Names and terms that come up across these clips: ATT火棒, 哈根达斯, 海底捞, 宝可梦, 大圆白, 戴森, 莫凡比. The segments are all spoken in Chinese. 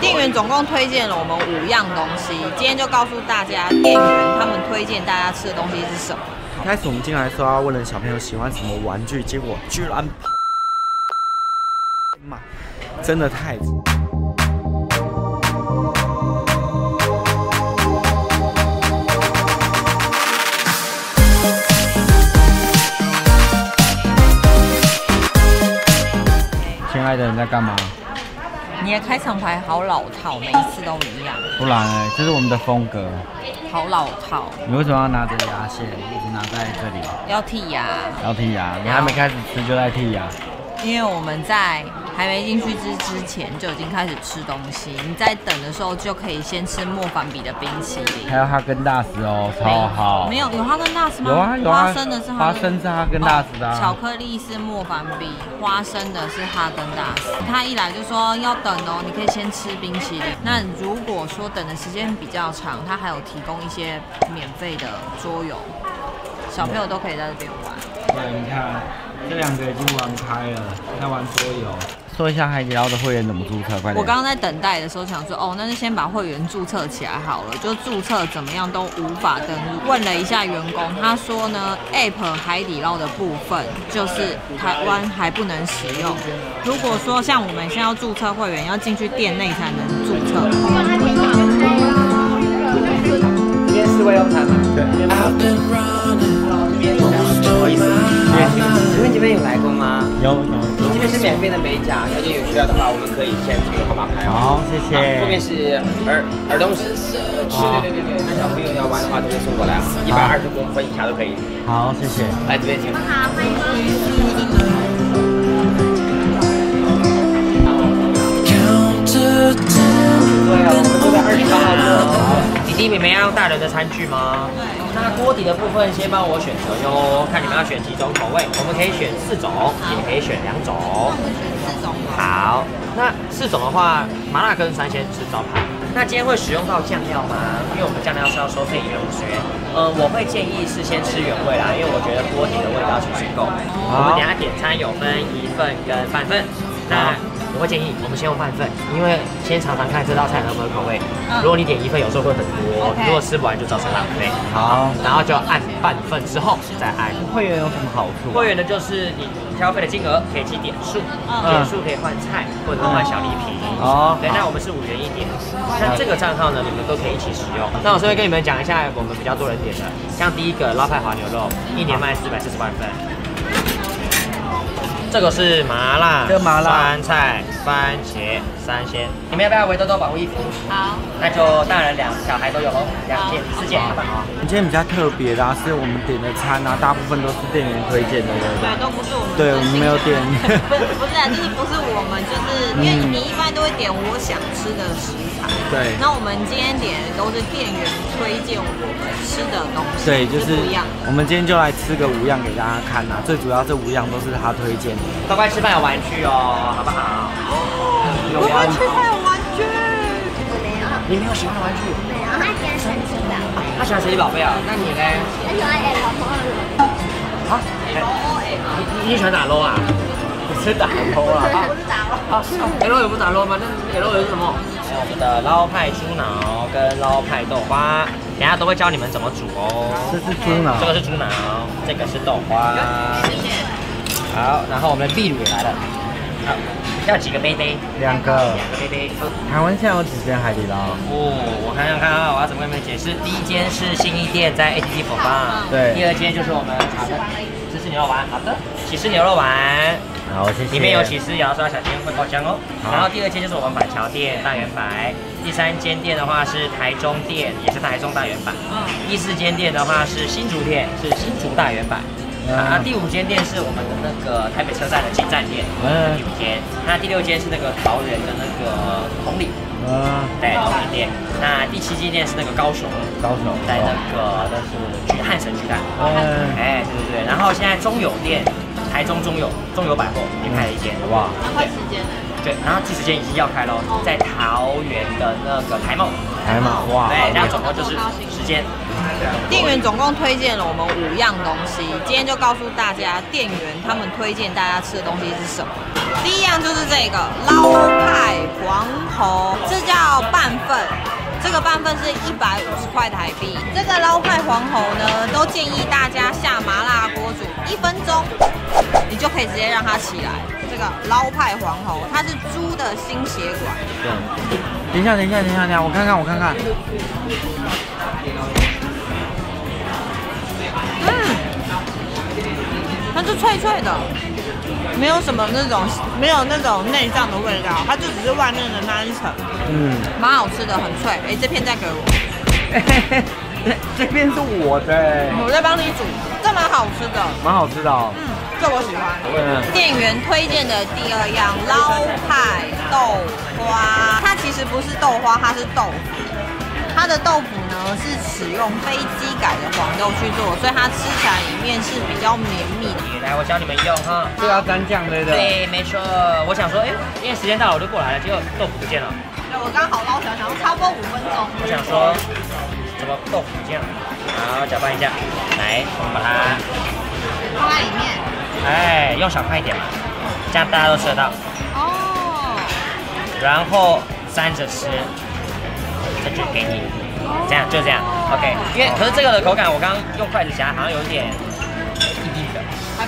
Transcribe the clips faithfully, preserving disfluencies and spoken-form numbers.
店员总共推荐了我们五样东西，今天就告诉大家店员他们推荐大家吃的东西是什么。一开始我们进来的时候要问了小朋友喜欢什么玩具，结果居然买，真的太。 亲爱的，你在干嘛？你的开场白好老套，每一次都一样。不然哎、欸，这是我们的风格。好老套。你为什么要拿着牙线一直拿在这里？要剔牙。要剔牙，你还没开始吃就在剔牙。因为我们在还没进去之之前就已经开始吃东西，你在等的时候就可以先吃莫凡比的冰淇淋。还有哈根达斯哦，超好。没有有哈根达斯吗？有啊有啊。花生的是哈根达斯的、啊哦。巧克力是莫凡比，花生的是哈根达斯。他一来就说要等哦，你可以先吃冰淇淋。那如果说等的时间比较长，他还有提供一些免费的桌游，小朋友都可以在这边玩。对，你看。 这两个已经玩开了，在玩桌游。说一下海底捞的会员怎么注册，快点！我刚刚在等待的时候想说，哦，那就先把会员注册起来好了。就注册怎么样都无法登录。问了一下员工，他说呢 ，App 海底捞的部分就是台湾还不能使用。如果说像我们现在要注册会员，要进去店内才能注册。今天是外用餐吗？对。 你们有来过吗？有有。这边是免费的美甲，要是有需要的话，我们可以签这个号码牌。好，谢谢。后面是儿儿童是是，对对对对，那小朋友要玩的话直接送过来，一百二十公分以下都可以。好，谢谢。来这边请。好，欢迎欢迎。对啊，我们都在二十八号桌。 弟弟，你们要用大人的餐具吗？对。那锅底的部分先帮我选择哟，看你们要选几种口味，我们可以选四种，也可以选两种。那我们选四种。好，那四种的话，麻辣跟三鲜是招牌。那今天会使用到酱料吗？因为我们酱料是要收费一元五十元。呃，我会建议是先吃原味啦，因为我觉得锅底的味道其实够。我们等下点餐有分一份跟半份。那 我会建议我们先用半份，因为先尝尝看这道菜合不合口味。嗯、如果你点一份，有时候会很多， Okay. 如果吃不完就造成浪费。好，然后就按半份之后再按。会员有什么好处、啊？会员呢，就是你消费的金额可以积点数，嗯、点数可以换菜或者换小礼品。哦、嗯，对，那我们是五元一点。那这个账号呢，你们都可以一起使用。那我稍微跟你们讲一下我们比较多人点的，像第一个捞派滑牛肉，一年卖四百四十万份。 这个是麻辣，这麻辣酸菜、番茄、三鲜。你们要不要围兜兜保护衣服？好，那就大人两，小孩都有喽，两件、四件，好不好？今天比较特别的啊，是我们点的餐啊，大部分都是店员推荐的，对，都不是我们。对，我们没有点。不是不是啊，就是不是我们，就是因为你一般都会点我想吃的食材。对。那我们今天点的都是店员推荐我们吃的东西。对，就是不一样。我们今天就来吃个五样给大家看啊，最主要这五样都是他推荐的。 乖乖吃饭有玩具哦，好不好？乖乖吃饭有玩具。我没有。你没有喜欢的玩具？没有，他喜欢神奇宝贝。他喜欢神奇宝贝啊？那你呢？我喜欢 L O L。啊 ？L O L。你你喜欢打 L O L 啊？你是打 L O L 啊？我是打 L O L。啊 ，L O L 不打 L O L 吗？那 L O L 是什么？我们的捞派猪脑跟捞派豆花，等下都会教你们怎么煮哦。这是猪脑，这个是猪脑，这个是豆花。谢谢。 好，然后我们的秘鲁也来了。好，要几个杯杯？两个。两个杯杯。台湾现在有几间海底捞？哦，我看看看啊，我要怎么跟你们解释？第一间是信义店，在 A T T 火棒。对。第二间就是我们好的芝士牛肉丸，好的，起司牛肉丸。好，谢谢。里面有起司摇刷小鲜会爆浆哦。然后第二间就是我们板桥店大圆白。第三间店的话是台中店，也是台中大圆白。第四间店的话是新竹店，是新竹大圆白。 啊，第五间店是我们的那个台北车站的进站店，嗯，第五间。那第六间是那个桃园的那个同里，嗯，对，同里店。那第七间店是那个高雄，高雄，在那个那是巨汉神巨蛋，嗯，哎，对对对。然后现在中友店，台中中友中友百货也开了一间，好不好？快时间了。 对，然后第十间已经要开喽，在桃园的那个台茂，台茂哇，对，那总共就是十间。店员总共推荐了我们五样东西，今天就告诉大家店员他们推荐大家吃的东西是什么。第一样就是这个捞派黄喉，这叫半份，这个半份是一百五十块台币。这个捞派黄喉呢，都建议大家下麻辣锅煮一分钟，你就可以直接让它起来。这个捞派黄喉，它是猪的心血管。对，等一下，等一下，等一下，等一下，我看看，我看看。嗯。 它是脆脆的，没有什么那种没有那种内脏的味道，它就只是外面的那一层，嗯，蛮好吃的，很脆。哎，这片再给我，嘿嘿嘿，这片是我的，我在帮你煮，这蛮好吃的，蛮好吃的哦，嗯，这我喜欢。嗯，店员推荐的第二样捞派豆花，它其实不是豆花，它是豆腐。 它的豆腐呢是使用非机改的黄豆去做，所以它吃起来里面是比较绵密的。来，我教你们用哈，这要沾酱对不对？对，没错。我想说，哎，因为时间到了我就过来了，结果豆腐不见了。对，我刚好捞起来，想差不多五分钟。我想说，怎么豆腐不见了？好，搅拌一下，来，我们把它放在里面。哎，用小块一点嘛，这样大家都吃得到。哦。然后沾着吃。 这就给你，这样就这样 ，OK。因为可是这个的口感，我刚刚用筷子夹，好像有一点硬硬的，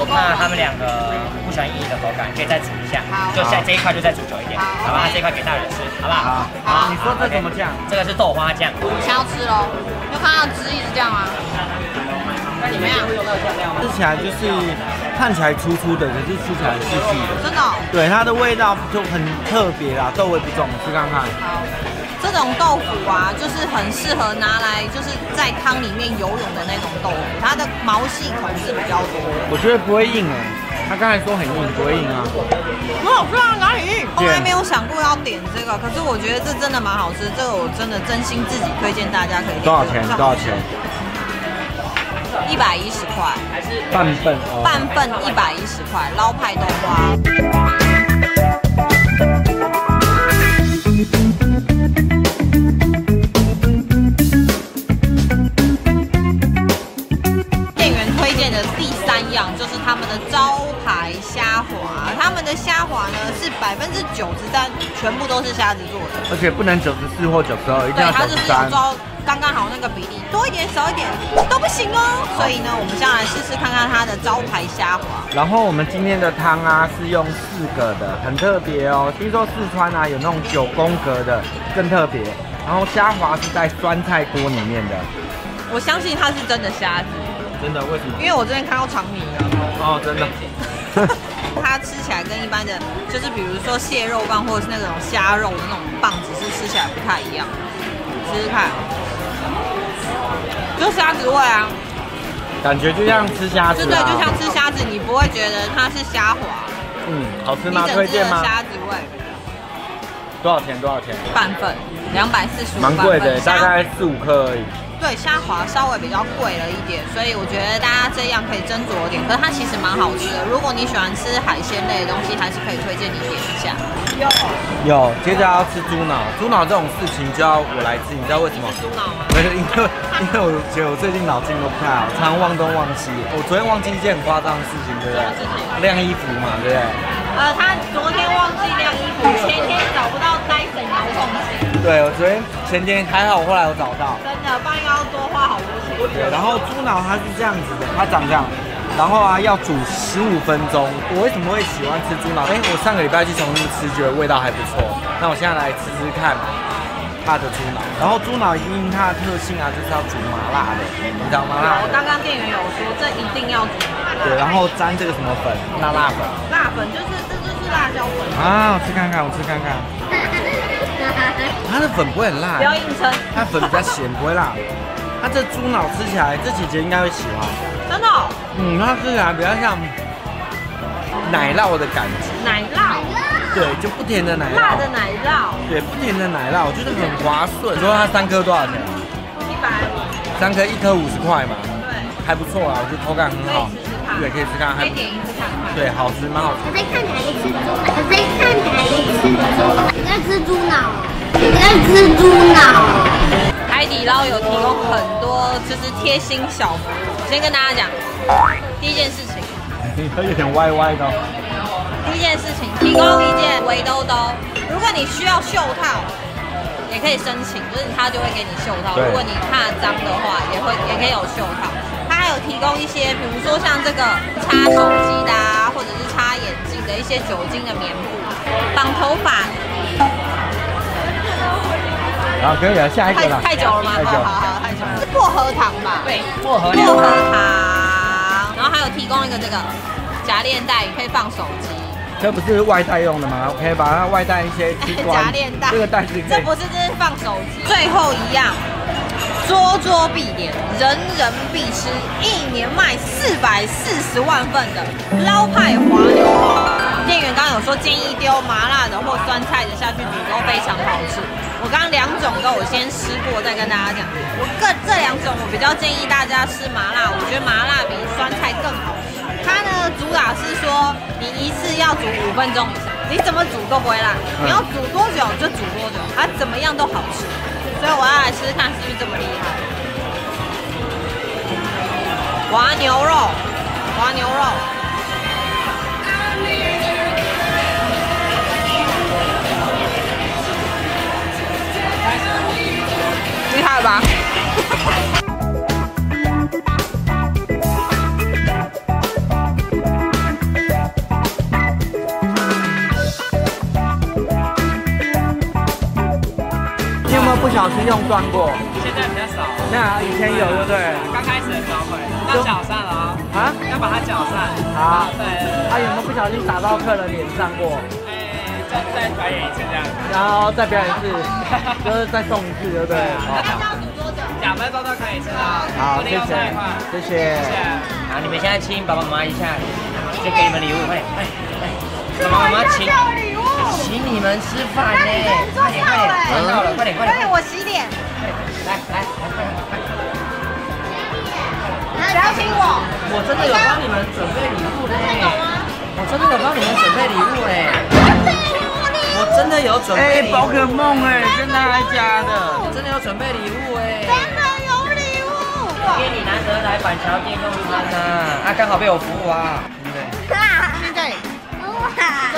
我怕他们两个不喜欢硬硬的口感，可以再煮一下，就下这一块就再煮久一点，好吧？这一块给大人吃，好不好？好，你说这什么酱？这个是豆花酱。我们先要吃喽，就看到汁一直这样吗？那你们要用那个酱料吗？吃起来就是看起来粗粗的，可是吃起来细细的，真的。对，它的味道就很特别啦，豆味不重，吃看看。 这种豆腐啊，就是很适合拿来就是在汤里面游泳的那种豆腐，它的毛细孔是比较多的。我觉得不会硬哎、欸，他刚才说很硬，不会硬啊。很好吃啊，哪里硬？从来没有想过要点这个，可是我觉得这真的蛮好吃，这个我真的真心自己推荐大家可以点、這個。多少钱？多少钱？一百一十块。半份哦。半份一百一十块，捞派豆花。 就是他们的招牌虾滑，他们的虾滑呢是百分之九十三，全部都是虾子做的，而且不能九十四或九十二，一定要九十三，刚刚好那个比例，多一点少一点都不行哦。所以呢，我们先来试试看看它的招牌虾滑。然后我们今天的汤啊是用四个的，很特别哦。听说四川啊有那种九宫格的更特别，然后虾滑是在酸菜锅里面的，我相信它是真的虾子。 真的？为什么？因为我之前看到长米了。哦，真的。它吃起来跟一般的，就是比如说蟹肉棒或者是那种虾肉的那种棒子，是吃起来不太一样。试试看，就虾子味啊。感觉就像吃虾子、啊。对对，就像吃虾子，你不会觉得它是虾滑。嗯，好吃吗？推荐吗？虾子味。多少钱？多少钱？半份，两百四十五。蛮贵的，大概四五克而已。 对虾滑稍微比较贵了一点，所以我觉得大家这样可以斟酌点。可是它其实蛮好吃的，如果你喜欢吃海鲜类的东西，还是可以推荐你点一下。有有，接着要吃猪脑，猪脑这种事情就要我来吃，你知道为什么？猪脑吗？没有，因为因为我觉得我最近脑筋都不太好，常忘东忘西。我昨天忘记一件很夸张的事情，对不对？晾衣服嘛，对不对？呃，他昨天忘记晾衣服，前天找不到戴森遥控器。 对，我昨天前天还好，后来我找到。真的，不然要多花好多钱。对，然后猪脑它是这样子的，它长这样，然后啊要煮十五分钟。我为什么会喜欢吃猪脑？哎，我上个礼拜去重新吃，觉得味道还不错。那我现在来吃吃看它的猪脑。然后猪脑因为它的特性啊，就是要煮麻辣的，你知道麻辣。我刚刚店员有说，这一定要煮麻辣。对，然后沾这个什么粉，辣辣粉。辣粉就是这就是辣椒粉啊！我吃看看，我吃看看。 它的粉不会很辣，不要硬撑。它粉比较咸，不会辣。它这猪脑吃起来，这姐姐应该会喜欢。真的？嗯，它吃起来比较像奶酪的感觉。奶酪？对，就不甜的奶酪。辣的奶酪。对，不甜的奶酪，我觉得很滑顺。你说它三颗多少钱？一百五。三颗一颗五十块嘛。对。还不错啊，我觉得口感很好。对，可以吃看看。可以点一次看看。对，好吃，蛮好吃。我在看你还在吃猪脑，我在看你还在吃猪脑，你在吃猪脑。 你在吃猪脑？海底捞有提供很多就是贴心小服务。我先跟大家讲，第一件事情，你有点歪歪的。第一件事情，提供一件围兜兜。如果你需要袖套，也可以申请，就是他就会给你袖套。如果你怕脏的话，也会也可以有袖套。他还有提供一些，比如说像这个擦手机的啊，或者是擦眼镜的一些酒精的棉布，绑头发。好，可以了，下一个了。太久了吗？好好好，太久了。是薄荷糖吧？对，薄荷薄荷糖。然后还有提供一个这个。 夹链袋可以放手机，这不是外带用的吗？可以把它外带一些机关。夹链袋，这个袋子，这不是这是放手机。最后一样，桌桌必点，人人必吃，一年卖四百四十万份的捞派滑牛肉。店员刚刚有说建议丢麻辣的或酸菜的下去煮，都非常好吃。我刚刚两种都有先吃过，再跟大家讲。我各这两种我比较建议大家吃麻辣，我觉得麻辣比酸菜更好吃。 它呢，主打是说你一次要煮五分钟以上，你怎么煮都不会烂。你要煮多久就煮多久，它怎么样都好吃。所以我要来试试看是不是这么厉害。滑牛肉，滑牛肉，厉害吧？不小心用断过，现在比较少。那以前有对不对？刚开始的时候会，要搅散了啊！要把它搅散。好，对。啊，有没有不小心打到客人脸上过？哎，再再表演一次这样。然后再表演一次，就是再送一次，对不对？那要煮多久？两分钟都可以吃啊。好，谢谢，谢谢。好，你们现在亲爸爸妈妈一下，就给你们礼物，快点，快点，爸爸妈妈亲。 请你们吃饭呢，快点快点，看到了，快点快点，快点我洗脸，来来来，不要亲我，我真的有帮你们准备礼物呢，我真的有帮你们准备礼物哎，我真的有准备，哎，宝可梦哎，跟他家的，真的有准备礼物哎，真的有礼物，今天你难得来板桥店用餐呢，啊，刚好被我服务啊，对，现在，对。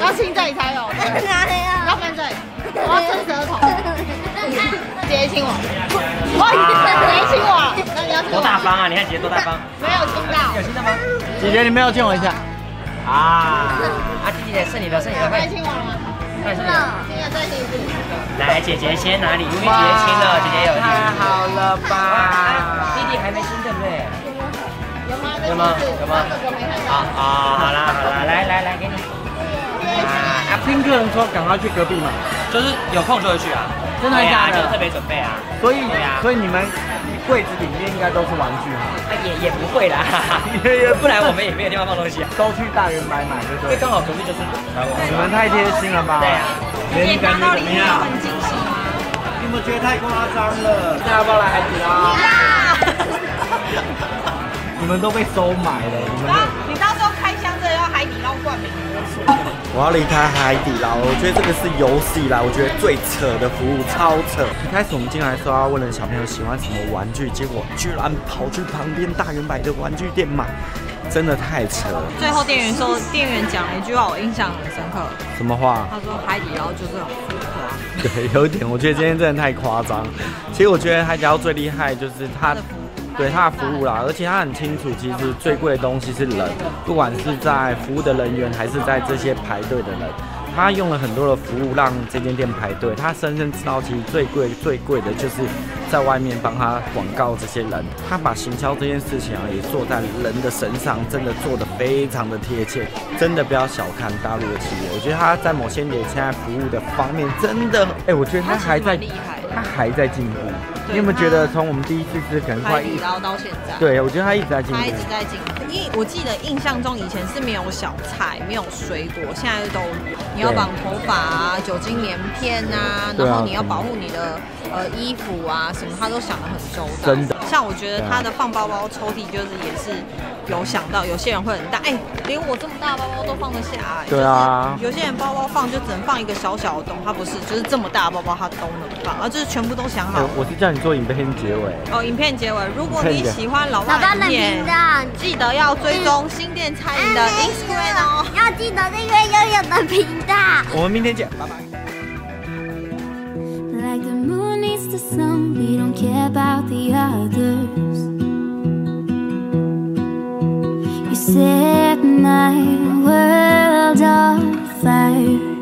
要亲这里才有，要翻这里，我要伸舌头，姐姐亲我，姐姐亲我，那你要多大方啊？你看姐姐多大方，没有亲到，有亲到吗？姐姐你没有亲我一下啊？啊，姐姐是你的，是你的，快亲我了吗？快亲了，亲了再亲一次。来，姐姐先拿礼物，姐姐亲了，姐姐有。太好了吧？弟弟还没亲对不对？有吗？有吗？好，好，好啦，好啦，来来来，给你。 啊，听客人说赶快去隔壁嘛，就是有空就会去啊，真的假的？就特别准备啊，所以所以你们柜子里面应该都是玩具嘛？啊，也也不会啦，不然我们也没有地方放东西啊，都去大圆白买就对。刚好隔壁就是你们太贴心了吧？对啊，你感觉怎么样？很惊喜吗？你们觉得太夸张了，大家要不要来海底捞？你们都被收买了，你们。你到时候开箱这要海底捞冠名。 我要离开海底捞，我觉得这个是有史以来我觉得最扯的服务，超扯。一开始我们进来的时候要问了小朋友喜欢什么玩具，结果居然跑去旁边大圆百的玩具店买，真的太扯了。最后店员说，店员讲了一句话，我印象很深刻。什么话？他说海底捞就是很浮夸。对，有点，我觉得今天真的太夸张。其实我觉得海底捞最厉害就是他。 对他的服务啦，而且他很清楚，其实最贵的东西是人，不管是在服务的人员，还是在这些排队的人，他用了很多的服务让这间店排队。他深深知道，其实最贵最贵的就是在外面帮他广告这些人。他把行销这件事情啊，也做在人的身上，真的做得非常的贴切。真的不要小看大陆的企业，我觉得他在某些点现在服务的方面，真的，哎，我觉得他还在，他还在进步。 你有没有觉得从我们第一次吃可能快一刀到现在？对，我觉得他一直在进步，他一直在进步。因为我记得印象中以前是没有小菜，没有水果，现在都有。你要绑头发啊，酒精棉片啊，然后你要保护你的呃衣服啊什么，他都想得很周到。真的，像我觉得他的放包包抽屉就是也是有想到有些人会很大，哎、欸，连我这么大的包包都放得下、欸。对啊，有些人包包放就只能放一个小小的洞，他不是，就是这么大的包包他都能放，而、啊、就是全部都想好、欸。我是叫你做影片结尾。哦，影片结尾，如果你喜欢老爸的频道，记得要追踪新店餐饮的 Instagram 哦，要记得订阅悠悠的频道。我们明天见，拜拜。 Like the moon needs the sun, we don't care about the others. You set my world on fire.